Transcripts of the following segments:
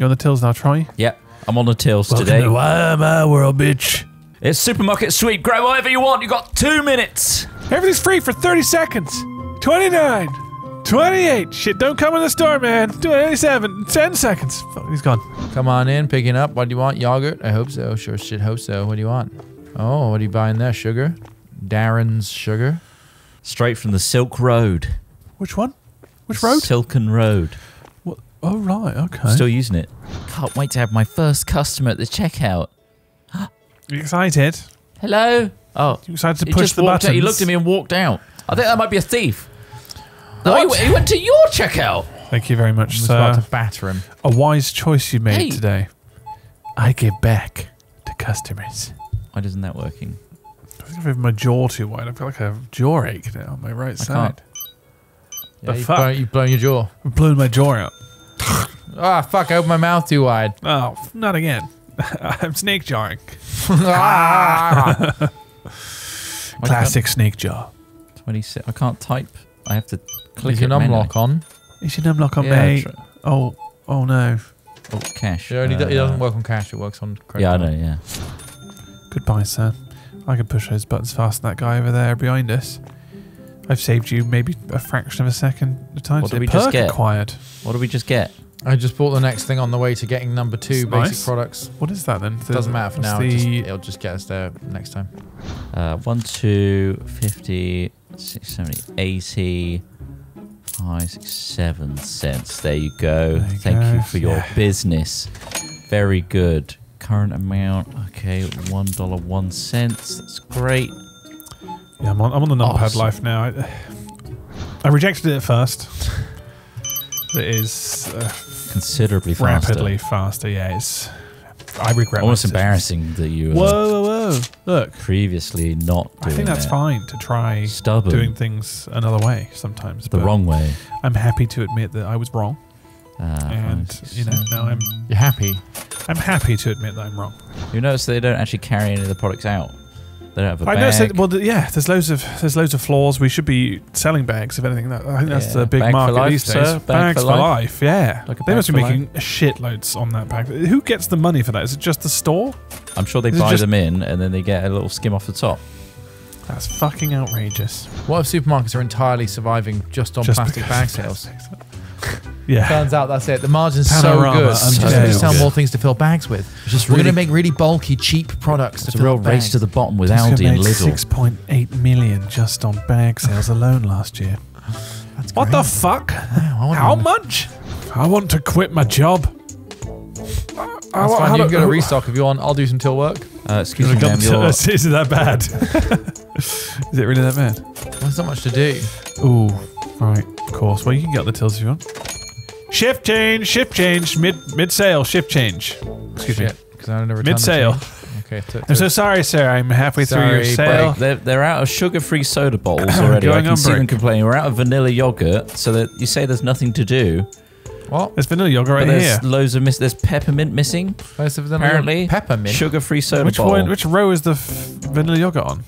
You on the tills now, Troy? Yep, I'm on the tills today. Welcome to my world, bitch. It's supermarket sweep. Grab whatever you want. You got 2 minutes. Everything's free for 30 seconds. 29. 28. Shit, don't come in the store, man. 27. 10 seconds. Fuck, he's gone. Come on in, picking up. What do you want? Yogurt? I hope so. Sure shit, hope so. What do you want? Oh, what are you buying there? Sugar? Darren's sugar? Straight from the Silk Road. Which one? Which road? Silken Road. What? Oh, right. Okay. Still using it. Can't wait to have my first customer at the checkout. You excited? Hello? Oh. You excited to push the button? He looked at me and walked out. I think that might be a thief. No, he went to your checkout. Thank you very much, sir. I was about to batter him. A wise choice you made today. I give back to customers. Why doesn't that working? I think I've had my jaw too wide. I've got like a jaw ache now on my right side. Yeah, the fuck? You've blown your jaw. I've blown my jaw out. Ah, oh, fuck. I opened my mouth too wide. Oh, not again. I'm snake jawing. Classic snake jaw. 26. I can't type. I have to click an unlock on. Is your numlock on, mate? Oh, oh no. Oh, cash. It doesn't work on cash. It works on credit. Yeah, I know. Yeah. Goodbye, sir. I can push those buttons faster than that guy over there behind us. I've saved you maybe a fraction of a second of time. What did we just get? Acquired. What did we just get? I just bought the next thing on the way to getting number 2 basic products. What is that then? It doesn't matter for now. It'll just get us there next time. 1, 2, 50, 60, 70, 80, 5, 6, 7 cents. There you go. Thank you for your business. Very good. Current amount. Okay, $1.01. That's great. Yeah, I'm on the numpad life now. I rejected it at first. It is considerably faster. Rapidly faster, yeah. I regret it. Almost embarrassing that you were Look. Previously not doing it. I think that's fine to try doing things another way sometimes. The wrong way. I'm happy to admit that I was wrong. And, you know, now I'm... You're happy? I'm happy to admit that I'm wrong. You notice they don't actually carry any of the products out. They don't have a bag. I noticed that, well, yeah, there's loads of flaws. We should be selling bags, if anything. I think that's the big market these days. Bags for life, yeah. Like they must be making shitloads on that bag. Who gets the money for that? Is it just the store? I'm sure they buy them in and then they get a little skim off the top. That's fucking outrageous. What if supermarkets are entirely surviving just on plastic bag sales? Yeah. Turns out that's it. The margin's so good. I'm just going to sell more things to fill bags with. We're going to make really bulky, cheap products to fill bags. It's a real race to the bottom with Aldi and Lidl. 6.8 million just on bag sales alone last year. That's what the fuck? Wow, how much? I want to quit my job. That's fine. You can go to restock if you want. I'll do some till work. Excuse me, ma'am. Is it that bad? Is it really that bad? Well, there's not much to do. Ooh, right. Of course. Well, you can get the tills if you want. Shift change, mid-sale, shift change. Excuse me. Mid-sale. Okay, I'm so sorry, sir. I'm halfway through your sale. They're out of sugar-free soda bottles already. I can see them complaining. We're out of vanilla yogurt, so that you say there's nothing to do. What? There's vanilla yogurt right here. There's loads of there's peppermint missing. Apparently, peppermint. Sugar-free soda bottle. Which row is the vanilla yogurt on?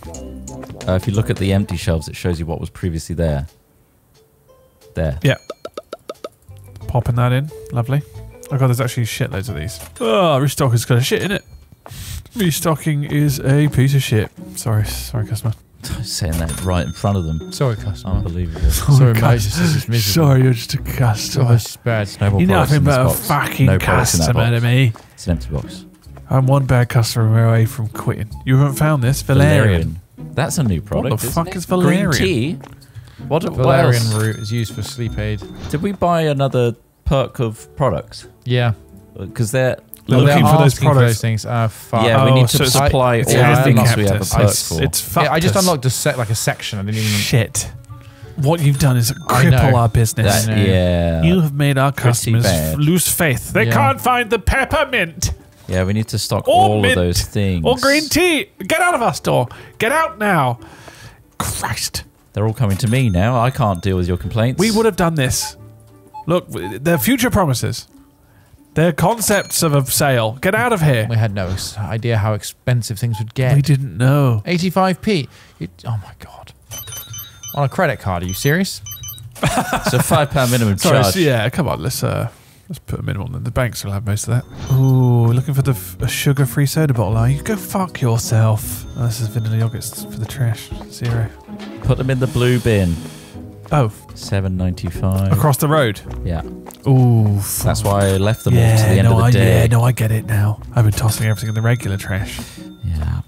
If you look at the empty shelves, it shows you what was previously there. There. Yeah. Popping that in. Lovely. Oh god, there's actually shitloads of these. Oh, restocking's got a shit in it. Restocking is a piece of shit. Sorry customer. I'm saying that right in front of them. Sorry customer. Unbelievable. Sorry mate, this is miserable. Sorry, you're just a customer. Oh, it's bad. You're nothing but a fucking customer to me. It's an empty box. I'm one bad customer away from quitting. You haven't found this? Valerian. That's a new product. What the fuck is Valerian? Green tea? What Valerian root is used for sleep aid. Did we buy another perk of products? Yeah. Because they're looking for those products. Things. Fuck. Yeah, we need to supply all everything else we have a perk for. I just unlocked a section. I didn't even... Shit. What you've done is cripple our business. Yeah. You have made our customers lose faith. They can't find the peppermint. Yeah, we need to stock all of those things. Or green tea. Get out of our store. Get out now. Christ. They're all coming to me now. I can't deal with your complaints. We would have done this. Look, they're future promises. They're concepts of a sale. Get out of here. We had no idea how expensive things would get. We didn't know. 85p. Oh, my God. On a credit card, are you serious? It's a £5 minimum charge. Yeah, come on, let's... Let's put a minimum then. The banks will have most of that. Ooh, looking for a sugar-free soda bottle, are you? Go fuck yourself. Oh, this is vanilla yogurts for the trash. Zero. Put them in the blue bin. Oh. $7.95. Across the road? Yeah. Ooh. Fuck. That's why I left them all to the end of the day. Yeah, no, I get it now. I've been tossing everything in the regular trash. Yeah.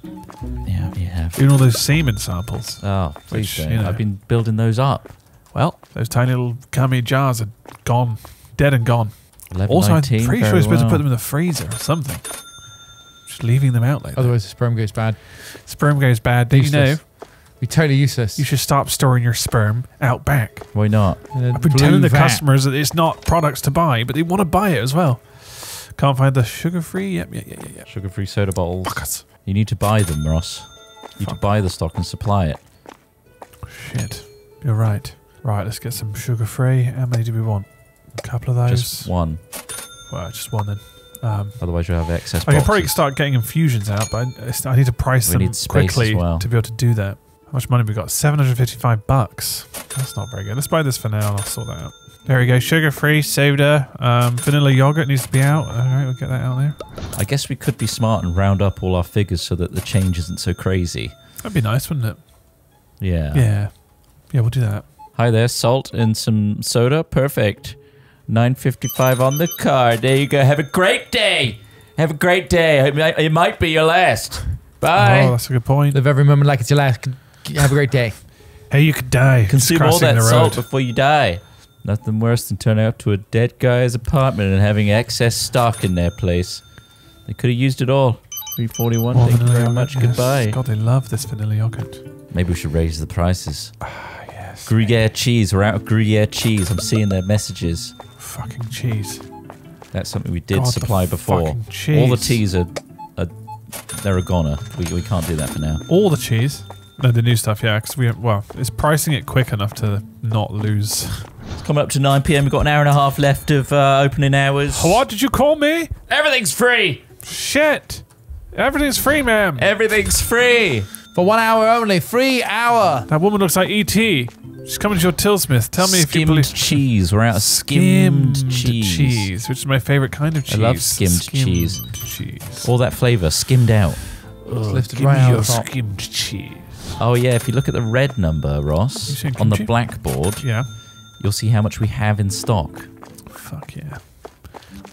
Yeah, you have. Even all those semen samples. Oh, please don't. You know. I've been building those up. Well, those tiny little cummy jars are gone. Dead and gone. 11, also, I'm pretty sure we're supposed to put them in the freezer or something. Just leaving them out like that. Otherwise, the sperm goes bad. Sperm goes bad. Did you know? Be totally useless. You should stop storing your sperm out back. Why not? I've been telling the customers that it's not products to buy, but they want to buy it as well. Can't find the sugar-free. Yep. Sugar-free soda bowls. Buckets. You need to buy them, Ross. You need to buy the stock and supply it. Shit. You're right. Right, let's get some sugar-free. How many do we want? A couple of those. Just one. Well, just one then. Otherwise, you'll have excess. I can probably start getting infusions out, but I need to price them quickly to be able to do that. How much money have we got? $755. That's not very good. Let's buy this for now. I'll sort that out. There we go. Sugar-free soda. Vanilla yogurt needs to be out. All right, we'll get that out there. I guess we could be smart and round up all our figures so that the change isn't so crazy. That'd be nice, wouldn't it? Yeah. Yeah. Yeah, we'll do that. Hi there. Salt and some soda. Perfect. $9.55 on the card. There you go. Have a great day. Have a great day. It might be your last. Bye. Oh, that's a good point. Live every moment like it's your last. Have a great day. Hey, you could die. Consume all that salt before you die. Nothing worse than turning up to a dead guy's apartment and having excess stock in their place. They could have used it all. $3.41. Thank you very much. Goodbye. God, they love this vanilla yogurt. Maybe we should raise the prices. Yes. Gruyere cheese. We're out of Gruyere cheese. I'm seeing their messages. Fucking cheese. That's something we did supply before. All the teas are—they're a goner. We can't do that for now. All the cheese? No, the new stuff, yeah. Because it's pricing it quick enough to not lose. It's coming up to 9 PM. We've got an hour and a half left of opening hours. What did you call me? Everything's free. Shit! Everything's free, ma'am. Everything's free for 1 hour only. Free hour. That woman looks like E.T. She's coming to your till, Smith. Tell me if you believe... Skimmed cheese. We're out of skimmed cheese. Which is my favourite kind of cheese. I love skimmed cheese. All that flavour skimmed out. Lifted right out of the top. Skimmed cheese. Oh yeah, if you look at the red number, Ross, on the blackboard, you'll see how much we have in stock. Fuck yeah.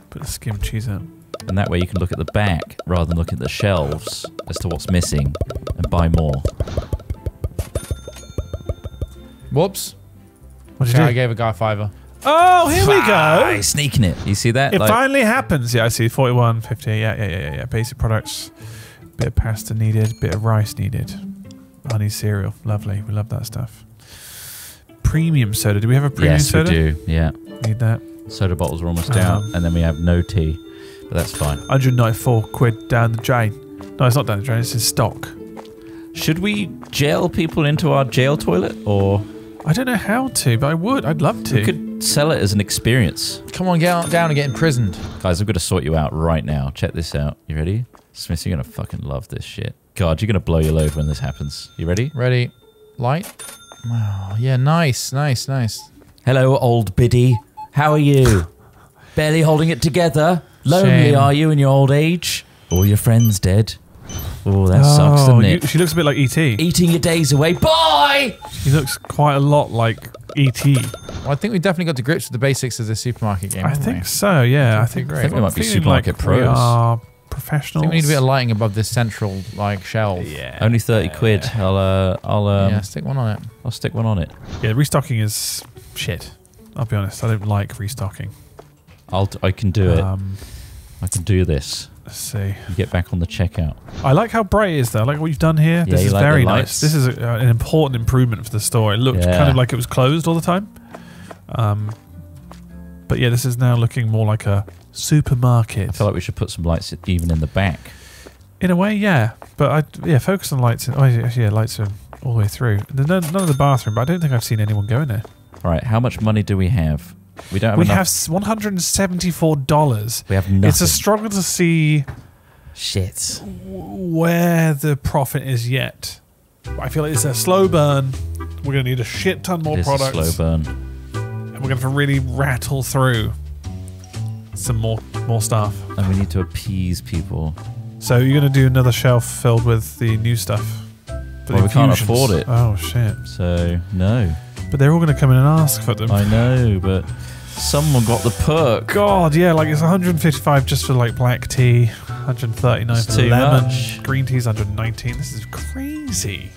Put the skimmed cheese out. And that way you can look at the back rather than look at the shelves as to what's missing and buy more. Whoops. What did you do? I gave a guy $5. Oh, here we go. He's sneaking it. You see that? It finally happens. Yeah, I see. 41, 50. Yeah. Basic products. Bit of pasta needed. Bit of rice needed. Honey cereal. Lovely. We love that stuff. Premium soda. Do we have a premium soda? Yes, we do. Yeah. Need that. Soda bottles are almost down. And then we have no tea. But that's fine. 194 quid down the drain. No, it's not down the drain. It's in stock. Should we jail people into our jail toilet or...? I don't know how to, but I would. I'd love to. We could sell it as an experience. Come on, get down and get imprisoned. Guys, I'm going to sort you out right now. Check this out. You ready? Smith, you're going to fucking love this shit. God, you're going to blow your load when this happens. You ready? Ready. Light? Wow. Oh, yeah, nice. Hello, old biddy. How are you? Barely holding it together. Lonely, are you, in your old age? All your friends dead. Oh, that sucks, doesn't it? She looks a bit like E.T. Eating your days away. Bye! She looks quite a lot like E.T. Well, I think we definitely got to grips with the basics of the supermarket game. I think so, yeah. I think we might be supermarket pros. We are professionals. I think we need a bit of lighting above this central shelf. Yeah. Only 30 quid. I'll stick one on it. I'll stick one on it. Yeah, restocking is shit. I'll be honest. I don't like restocking. I can do it. I can do this. Let's see. You get back on the checkout. I like how bright it is, though. I like what you've done here. Yeah, this is very nice. This is an important improvement for the store. It looked kind of like it was closed all the time. But yeah, this is now looking more like a supermarket. I feel like we should put some lights even in the back. In a way, yeah. But focus on lights. Lights are all the way through. None of the bathroom, but I don't think I've seen anyone go in there. All right, how much money do we have? We don't have enough. $174. We have nothing. It's a struggle to see where the profit is yet. I feel like it's a slow burn. We're going to need a shit ton more products. Slow burn. And we're going to have to really rattle through. some more stuff. And we need to appease people. So you're going to do another shelf filled with the new stuff. Well, we can't afford it. Oh, shit. So, no. But they're all going to come in and ask for them. I know, but someone got the perk. God, yeah, like it's 155 just for like black tea, 139 it's for lemon. Much. Green tea's 119. This is crazy.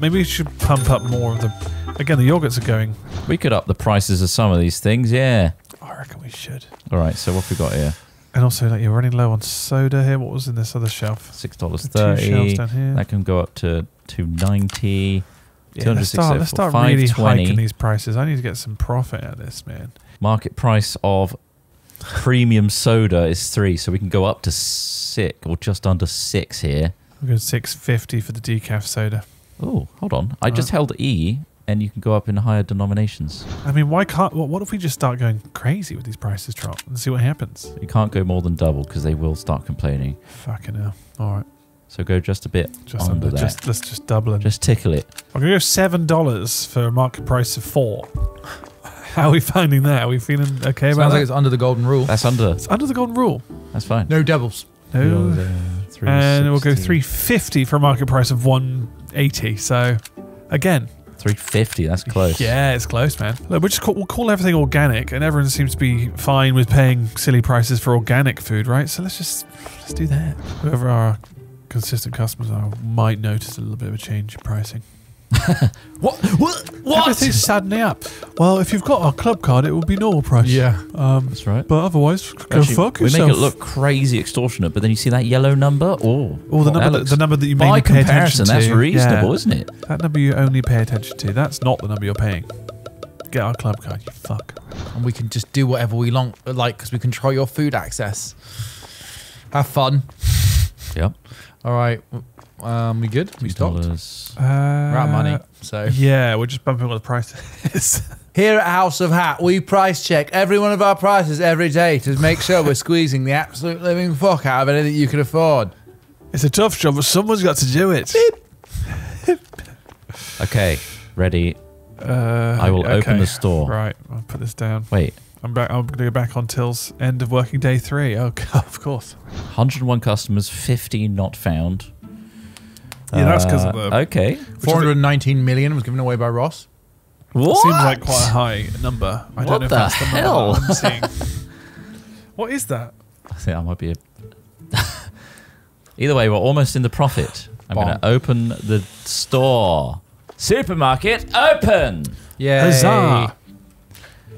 Maybe we should pump up more of the... Again, the yogurts are going... We could up the prices of some of these things, yeah. I reckon we should. All right, so what have we got here? And also, like, you're running low on soda here. What was in this other shelf? $6.30. Two shelves down here. That can go up to $2.90. Yeah, let's start really hiking these prices. I need to get some profit out of this, man. Market price of premium soda is 3, so we can go up to 6 or just under 6 here. We're going $6.50 for the decaf soda. Oh, hold on. I just held E, and you can go up in higher denominations. I mean, why can't? What if we just start going crazy with these prices, Trott, and see what happens? You can't go more than double because they will start complaining. Fucking hell! All right. So go just a bit under that. Let's just double it. Just tickle it. I'm gonna go $7 for a market price of 4. How are we finding that? Are we feeling okay about that? Sounds like it's under the golden rule. That's under. It's under the golden rule. That's fine. No doubles. No. And we'll go $3.50 for a market price of 180. So, again. $3.50. That's close. Yeah, it's close, man. Look, we'll call everything organic, and everyone seems to be fine with paying silly prices for organic food, right? So let's do that. Whoever our consistent customers are might notice a little bit of a change in pricing. What? Everything's saddening up. Well, if you've got our club card, it will be normal price. Yeah, that's right. But otherwise, go fuck yourself. We make it look crazy extortionate, but then you see that yellow number. Oh, the number that you mainly pay attention to. By comparison, that's reasonable, isn't it? That number you only pay attention to. That's not the number you're paying. Get our club card, you fuck. And we can just do whatever we like because we control your food access. Have fun. Yep. All right, we good? We stopped. We're out of money, so yeah, we're just bumping up the prices. Here at House of Hat, we price check every one of our prices every day to make sure we're squeezing the absolute living fuck out of anything you can afford. It's a tough job, but someone's got to do it. Okay, ready. I will open the store. Right, I'll put this down. Wait. I'm going to go back on Till's end of working day 3. Oh, God, of course. 101 customers, 15 not found. Yeah, that's because of the... Okay. 419 million was given away by Ross. What? Seems like quite a high number. I don't know if that's the hell? Number I'm seeing. What is that? I think I might be a... Either way, we're almost in the profit. I'm going to open the store. Supermarket, open! Yay! Huzzah!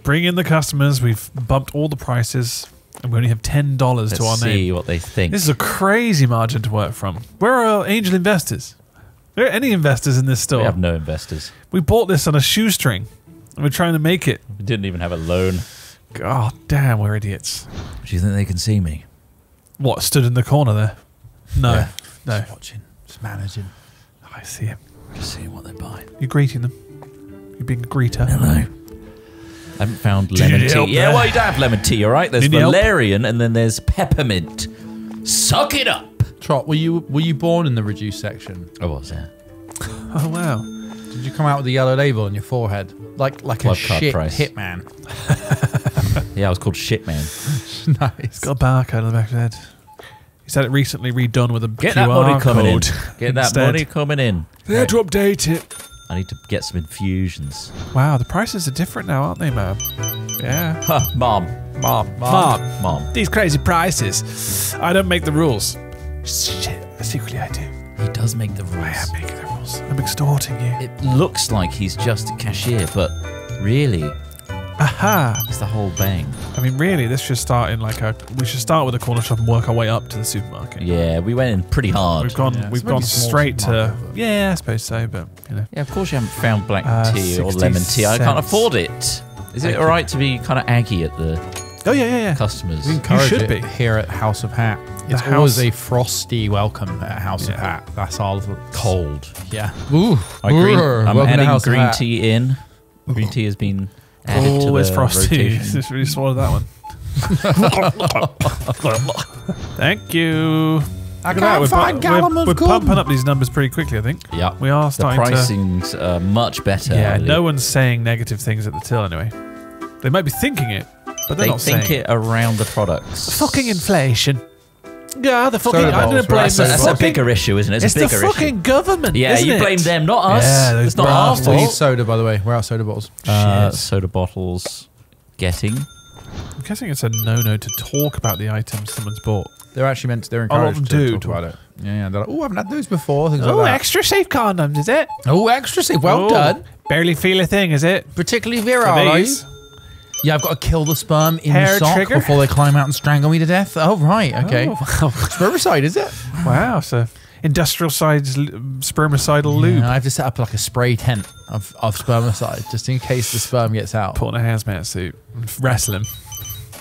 Bring in the customers. We've bumped all the prices, and we only have $10 to our name. Let's see what they think. This is a crazy margin to work from. Where are our angel investors? Are there any investors in this store? We have no investors. We bought this on a shoestring, and we're trying to make it. We didn't even have a loan. God damn, we're idiots. Do you think they can see me? What, stood in the corner there? No, yeah, no. Just watching, just managing. Oh, I see him. Just seeing what they're buying. You're greeting them. You're being a greeter. Hello. I haven't found lemon tea. Yeah, well, you don't have lemon tea, all right? There's valerian, and then there's peppermint. Suck it up! Trott, were you born in the reduced section? I was, yeah. Oh, wow. Did you come out with a yellow label on your forehead? Like a shit hitman. Yeah, I was called Shitman. Nice. It's got a barcode on the back of the head. He's had it recently redone with a QR code. Get that money coming in. Get that money coming in. They had to update it. I need to get some infusions. Wow, the prices are different now, aren't they, Mom? Yeah. Huh, Mom. These crazy prices. I don't make the rules. Shit, secretly I do. He does make the rules. I am making the rules. I'm extorting you. It looks like he's just a cashier, but really... Aha! It's the whole bang. I mean, really, this should start in like a... We should start with a corner shop and work our way up to the supermarket. Yeah, we went in pretty hard. We've gone straight to... Yeah, I suppose so, but, you know. Yeah, of course you haven't found black tea or lemon tea. I can't afford it. Is it all right to be kind of aggy at the... Oh, yeah. Customers. We encourage you be here at House of Hat. It's always a frosty welcome at House of Hat. That's all cold. Yeah. Ooh. I'm adding green tea in. Green tea has been... Oh, it's frosty. Just really swallowed that one. Thank you. I can't find gallon of We're pumping up these numbers pretty quickly, I think. Yeah, we are starting. The pricing's much better. Yeah, really. No one's saying negative things at the till anyway. They might be thinking it, But they think it around the products. Fucking inflation. Yeah, the fucking. I'm going to blame the fucking. That's a bigger issue, isn't it? It's the fucking government. Yeah, you blame them, not us. Yeah, it's not our fault. We need soda, by the way. Where are soda bottles? Shit. Soda bottles. Getting. I'm guessing it's a no-no to talk about the items someone's bought. They're actually meant to. They're encouraged to talk about it. Yeah, yeah. They're like, oh, I haven't had those before. Oh, like extra safe condoms, is it? Oh, extra safe. Well done. Barely feel a thing, is it? Particularly virile. Yeah, I've got to kill the sperm in the sock before they climb out and strangle me to death. Oh, right. Okay. Oh. Spermicide, is it? Wow. So industrial-sized spermicidal lube. I have to set up like a spray tent of spermicide just in case the sperm gets out. Put on a hazmat suit. Wrestling.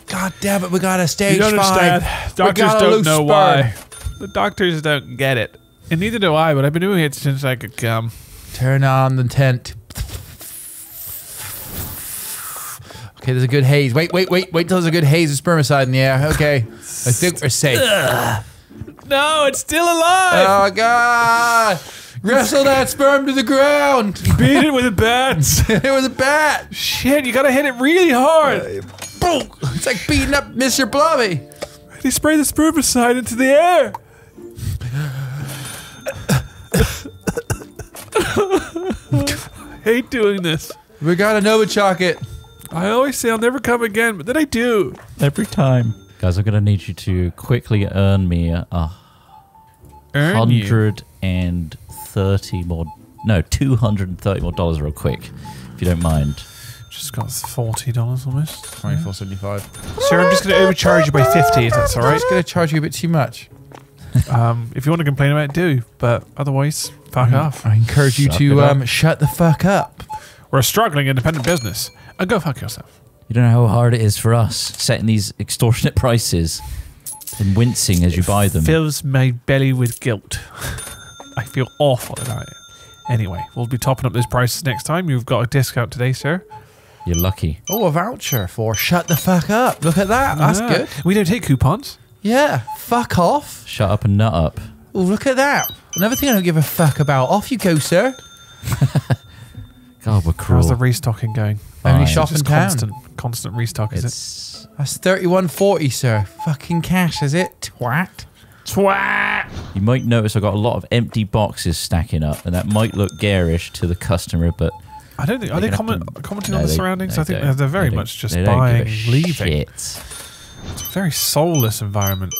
God damn it. We got a stage 5. You don't understand. Doctors don't know why. The doctors don't get it. And neither do I, but I've been doing it since I could come. Turn on the tent. Okay, there's a good haze. Wait till there's a good haze of spermicide in the air. Okay. I think we're safe. Ugh. No, it's still alive! Oh, God! Wrestle that sperm to the ground! Beat it with a bat! It was a bat! Shit, you gotta hit it really hard! Boom! It's like beating up Mr. Blobby! They spray the spermicide into the air! I hate doing this. We gotta Novichok it. I always say I'll never come again, but then I do. Every time. Guys, I'm going to need you to quickly earn me 130 more... No, $230 more dollars real quick, if you don't mind. Just got $40 almost. $24.75. Sir, I'm just going to overcharge you by 50, if that's all right. I'm just going to charge you a bit too much. If you want to complain about it, do. But otherwise, fuck off. I encourage you to shut the fuck up. We're a struggling independent business. Go fuck yourself. You don't know how hard it is for us setting these extortionate prices and wincing as you buy them. It fills my belly with guilt. I feel awful about it. Anyway, we'll be topping up those prices next time. You've got a discount today, sir. You're lucky. Oh, a voucher for shut the fuck up. Look at that. That's good. We don't take coupons. Yeah. Fuck off. Shut up and nut up. Oh, look at that. Another thing I don't give a fuck about. Off you go, sir. God, we're cruel. How's the restocking going? Only shop in town. Constant restock, is it? That's $31.40, sir. Fucking cash, is it? Twat. Twat! You might notice I've got a lot of empty boxes stacking up, and that might look garish to the customer, but... I don't think... Are they commenting on the surroundings? I think they're very much just buying, leaving. It's a very soulless environment.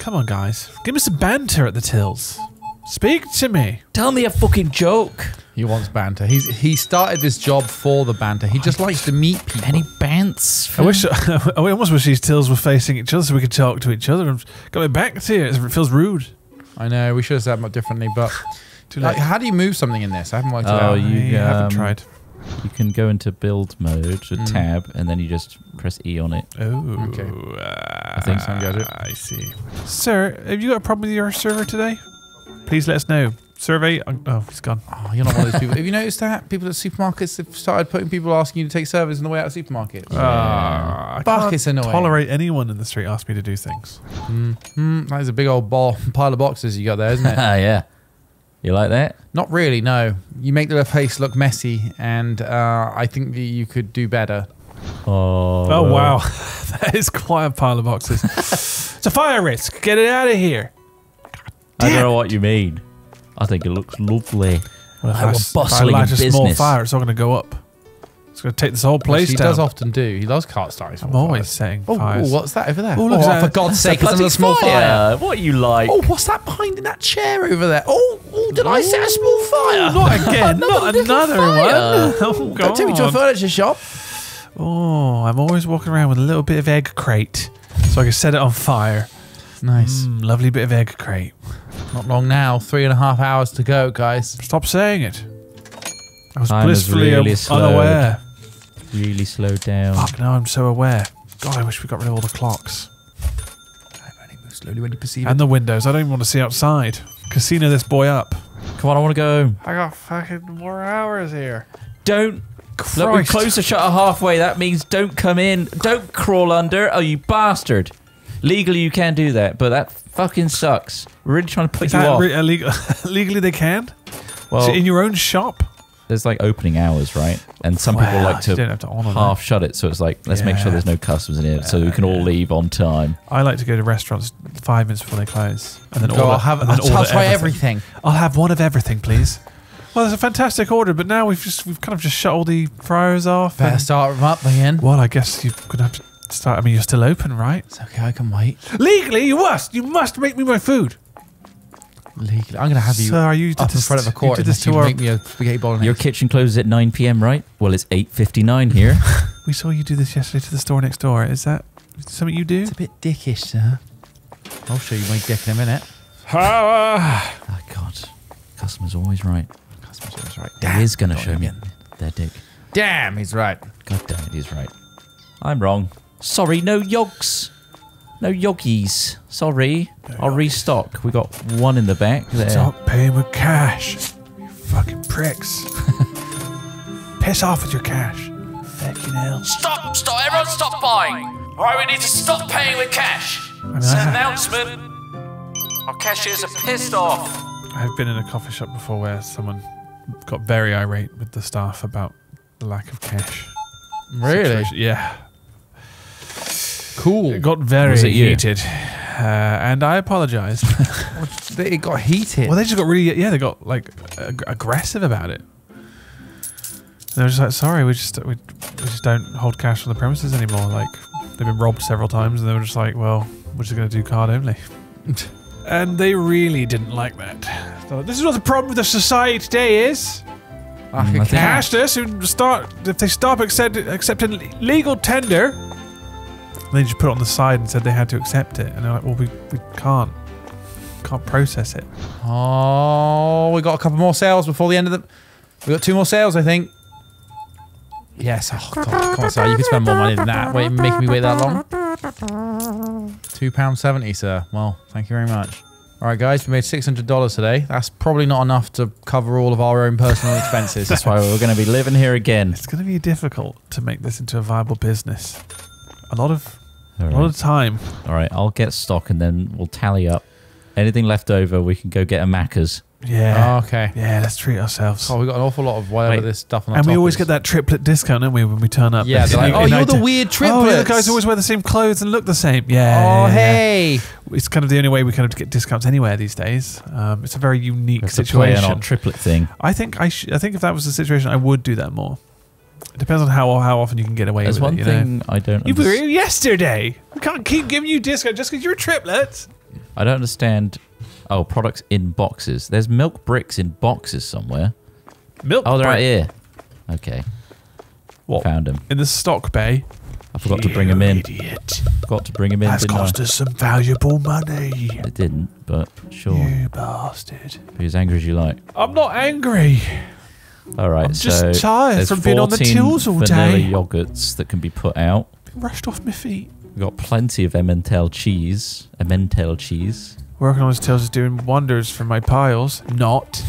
Come on, guys. Give me some banter at the tills. Speak to me. Tell me a fucking joke. He wants banter. He started this job for the banter. He just likes to meet people. Any bants? I almost wish these tills were facing each other so we could talk to each other. And got it back to you. It feels rude. I know. We should have said that differently, but too late. Like, how do you move something in this? I haven't worked it out. I haven't tried. You can go into build mode, tab, and then you just press E on it. Oh, okay. I think so. I see. Sir, have you got a problem with your server today? Please let us know. Survey. Oh, he's gone. Oh, you're not one of those people. Have you noticed that? People at supermarkets have started putting people asking you to take surveys on the way out of supermarkets. I can't tolerate anyone in the street ask me to do things. That is a big old pile of boxes you got there, isn't it? Yeah. You like that? Not really, no. You make the place look messy, and I think that you could do better. Oh, wow. That is quite a pile of boxes. It's a fire risk. Get it out of here. I don't know what you mean. I think it looks lovely. Well, I was bustling in business. If I light a small fire, it's all going to go up. It's going to take this whole place down. He does often do. He loves cart starting. I'm always setting fires. Oh, what's that over there? Oh, for God's sake, it's another small fire. What are you like? Oh, what's that behind in that chair over there? Oh, did I set a small fire? Not again. Not another one. Oh, don't take me to a furniture shop. Oh, I'm always walking around with a little bit of egg crate so I can set it on fire. Nice. Lovely bit of egg crate. Not long now. 3.5 hours to go, guys. Stop saying it. I was blissfully unaware. Really slowed down. Fuck, now I'm so aware. God, I wish we got rid of all the clocks. I only move slowly when you perceive it. And the windows. I don't even want to see outside. Casino this boy up. Come on, I want to go home. I got fucking more hours here. Don't. Christ. Look, we're close to shutter halfway. That means don't come in. Don't crawl under. Oh, you bastard. Legally, you can do that, but that fucking sucks. We're really trying to put you off. Legally, they can? Well, so in your own shop? there's like opening hours, right? And some people like to, half shut it, so it's like, let's make sure there's no customers in here, so we can all leave on time. I like to go to restaurants 5 minutes before they close, and then I'll have everything. I'll have one of everything, please. Well, it's a fantastic order, but now we've kind of just shut all the fryers off. Better start them up again. Well, I guess you're gonna have to start. I mean, you're still open, right? It's okay, I can wait. Legally, you must. You must make me my food. Legally, I'm gonna have you, up in front of a court. You make me a spaghetti bolognese. Your kitchen closes at 9 PM, right? Well, it's 8:59 here. We saw you do this yesterday to the store next door. Is that something you do? It's a bit dickish, sir. I'll show you my dick in a minute. Oh God, customer's always right. Customer's always right. Damn, he is gonna show me their dick. Damn, he's right. God damn it, he's right. I'm wrong. Sorry, no yogs. No yoggies. Sorry. No I'll restock. We got one in the back there. Stop paying with cash. You fucking pricks. Piss off with your cash. Fucking hell. Stop! Stop! Everyone stop buying! Alright, we need to stop paying with cash. It's an announcement. Our cashiers are pissed off. I've been in a coffee shop before where someone got very irate with the staff about the lack of cash. Really? Situation. Yeah. Cool. It got very heated, and I apologise. It got heated. Well, they just got really, they got like aggressive about it. And they were just like, "Sorry, we just don't hold cash on the premises anymore." Like they've been robbed several times, and they were just like, "Well, we're just going to do card only." And they really didn't like that. So this is what the problem with the society today is. Cashless who stop accepting legal tender. And they just put it on the side and said they had to accept it. And they're like, well, we can't process it. Oh, we got a couple more sales before the end of the... We got 2 more sales, I think. Yes. Oh, God. Come on, sir. You can spend more money than that. Wait, making me wait that long. £2.70, sir. Well, thank you very much. All right, guys. We made $600 today. That's probably not enough to cover all of our own personal expenses. That's why we're going to be living here again. It's going to be difficult to make this into a viable business. A lot of time. All right, I'll get stock and then we'll tally up. Anything left over, we can go get a Macca's. Yeah. Oh, okay. Yeah, let's treat ourselves. Oh, we got an awful lot of whatever this stuff on the top. And we always get that triplet discount, don't we, when we turn up? Yeah. Like, oh, you're the weird triplets. Oh, the other guys always wear the same clothes and look the same. Yeah. Oh, hey. It's kind of the only way we kind of get discounts anywhere these days. It's a very unique situation. Play on triplet thing. I think if that was the situation, I would do that more. It depends on how often you can get away with it. There's one thing I don't understand. You were here yesterday. We can't keep giving you discount just because you're a triplet. I don't understand. Oh, products in boxes. There's milk bricks in boxes somewhere. Milk bricks? Oh, they're right here. Okay. What? Found them. In the stock bay. I forgot to bring them in. Idiot. Forgot to bring them in. That's cost us some valuable money. It didn't, but sure. You bastard. Be as angry as you like. I'm not angry. All right, I'm just tired from being on the tills all day. Vanilla yogurts that can be put out. Rushed off my feet. We've got plenty of Emmental cheese. Emmental cheese. Working on his tills is doing wonders for my piles. Not.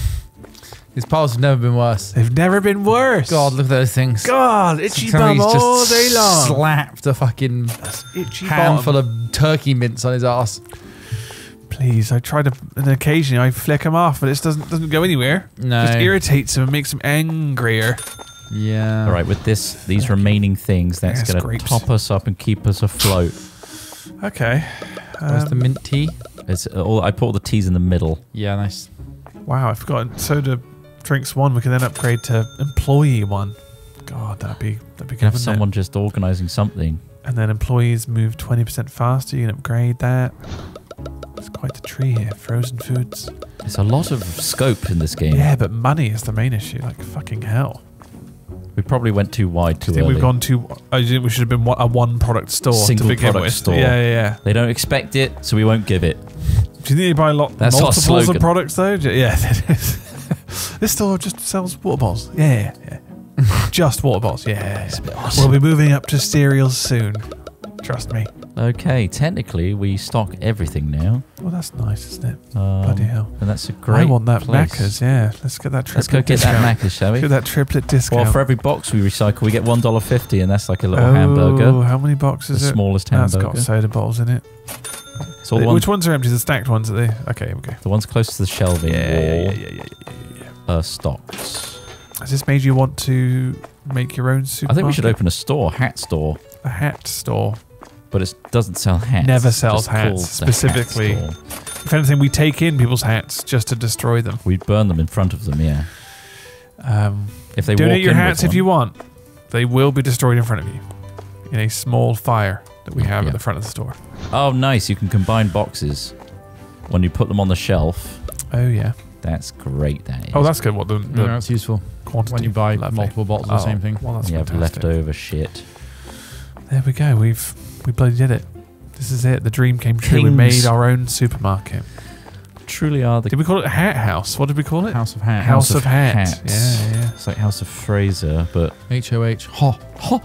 His piles have never been worse. They've never been worse. God, look at those things. God, itchy bum all day long. Slapped a fucking handful of turkey mince on his ass. Please, I try to, and occasionally I flick him off, but it doesn't go anywhere. No. Just irritates him and makes him angrier. Yeah. All right, with these remaining things, that's going to top us up and keep us afloat. Okay. Where's the mint tea? I put all the teas in the middle. Yeah, nice. Wow, I forgot. Soda drinks 1, we can then upgrade to employee 1. God, that'd be good. Have someone just organising something. And then employees move 20% faster. You can upgrade that. It's quite the tree here. Frozen foods. There's a lot of scope in this game. Yeah, but money is the main issue. Like, fucking hell. We probably went too wide too early. I think we've gone too... I think we should have been a one-product store to begin with. Store. Yeah, yeah, yeah. They don't expect it, so we won't give it. Do you think they buy multiples of products, though? Yeah, this store just sells water bottles. Yeah, yeah, yeah. Just water bottles. Yeah, it's a bit awesome. We'll be moving up to cereals soon. Trust me. Okay, technically we stock everything now. Well, that's nice, isn't it? Bloody hell. And that's a great place. I want that Macca's, yeah. Let's get that triplet discount. Let's go get that Macca's, shall we? Get that triplet discount. Well, for every box we recycle, we get $1.50, and that's like a little hamburger. Oh, how many boxes is it? The smallest hamburger. That's got soda bottles in it. So which ones are empty? The stacked ones, are they? Okay, here we go. The ones close to the shelving wall. Yeah, yeah, yeah, yeah, yeah. Stocks. Has this made you want to make your own supermarket? I think we should open a store, hat store. A hat store. But it doesn't sell hats. Never sells hats, specifically. Hat if anything, we take in people's hats just to destroy them. We burn them in front of them, yeah. If they donate your hats if you want. They will be destroyed in front of you. In a small fire that we have at the front of the store. Oh, nice. You can combine boxes when you put them on the shelf. Oh, yeah. That's great, that is. Oh, that's good. What the that's useful. Quantity. When you buy multiple bottles of the same thing. Well, that's fantastic. You have leftover shit. There we go. We bloody did it. This is it. The dream came true. Kings. We made our own supermarket. Truly are the... Did we call it Hat House? What did we call it? House of Hat. House of Hat. Yeah, yeah. It's like House of Fraser, but... H-O-H. Ha. Ha.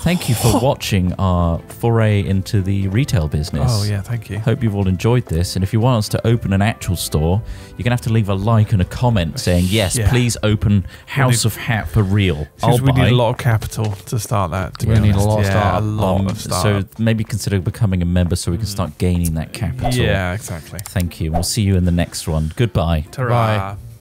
Thank you for watching our foray into the retail business. Oh, yeah, thank you. Hope you've all enjoyed this. And if you want us to open an actual store, you're going to have to leave a like and a comment saying, yes, please open House of Hat for real. I'll buy. We need a lot of capital to start that. We need a lot of start. A lot of start. So maybe consider becoming a member so we can start gaining that capital. Yeah, exactly. Thank you. We'll see you in the next one. Goodbye. Ta-ra. Bye.